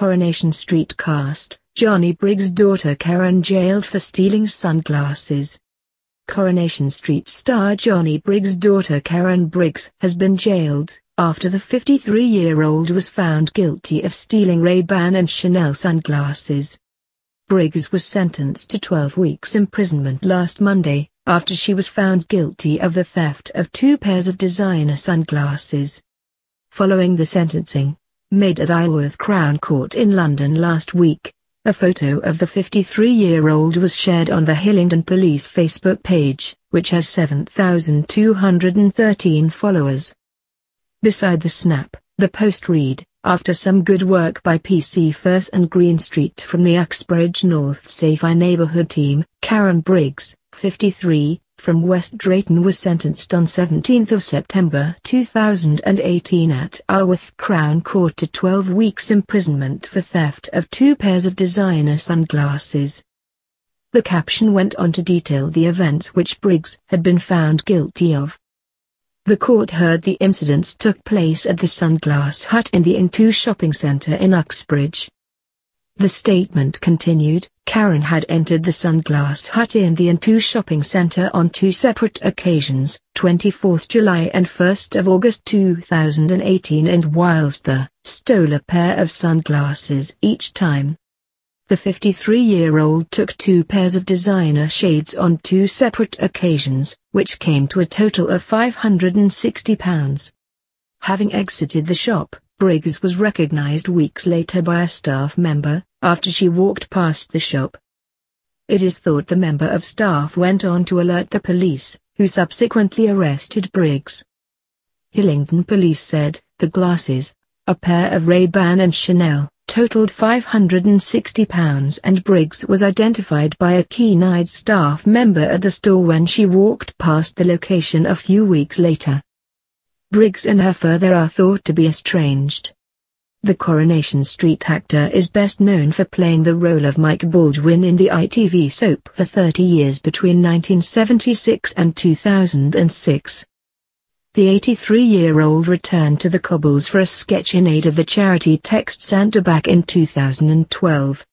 Coronation Street cast, Johnny Briggs' daughter Karen jailed for stealing sunglasses. Coronation Street star Johnny Briggs' daughter Karen Briggs has been jailed, after the 53-year-old was found guilty of stealing Ray-Ban and Chanel sunglasses. Briggs was sentenced to 12 weeks imprisonment last Monday, after she was found guilty of the theft of two pairs of designer sunglasses. Following the sentencing, made at Isleworth Crown Court in London last week, a photo of the 53-year-old was shared on the Hillingdon Police Facebook page, which has 7,213 followers. Beside the snap, the post read, "After some good work by Pc Furse and Greenstreet from the Uxbridge North Safer Neighbourhood Team, Karen Briggs, 53, from West Drayton was sentenced on 17 September 2018 at Isleworth Crown Court to 12 weeks imprisonment for theft of two pairs of designer sunglasses." The caption went on to detail the events which Briggs had been found guilty of. The court heard the incidents took place at the Sunglass Hut in the Intu Shopping Centre in Uxbridge. The statement continued, "Karen had entered the Sunglass Hut in the Intu Shopping Centre on two separate occasions, 24 July and 1 August 2018, and whilst there, stole a pair of sunglasses each time. The 53-year-old took two pairs of designer shades on two separate occasions, which came to a total of £560. Having exited the shop, Briggs was recognised weeks later by a staff member, after she walked past the shop. It is thought the member of staff went on to alert the police, who subsequently arrested Briggs. Hillingdon Police said, the glasses, a pair of Ray-Ban and Chanel, totaled £560, and Briggs was identified by a keen-eyed staff member at the store when she walked past the location a few weeks later. Briggs and her father are thought to be estranged. The Coronation Street actor is best known for playing the role of Mike Baldwin in the ITV soap for 30 years between 1976 and 2006. The 83-year-old returned to the cobbles for a sketch in aid of the charity Text Santa back in 2012.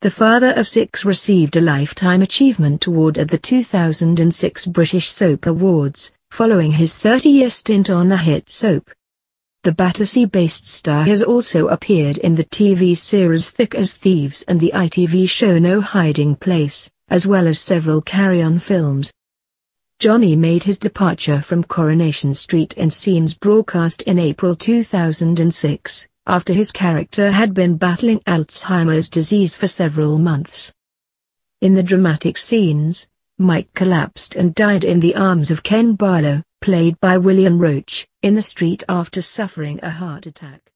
The father of six received a Lifetime Achievement Award at the 2006 British Soap Awards, following his 30-year stint on the hit soap. The Battersea-based star has also appeared in the TV series Thick as Thieves and the ITV show No Hiding Place, as well as several Carry On films. Johnny made his departure from Coronation Street in scenes broadcast in April 2006, after his character had been battling Alzheimer's disease for several months. In the dramatic scenes, Mike collapsed and died in the arms of Ken Barlow, played by William Roach, in the street after suffering a heart attack.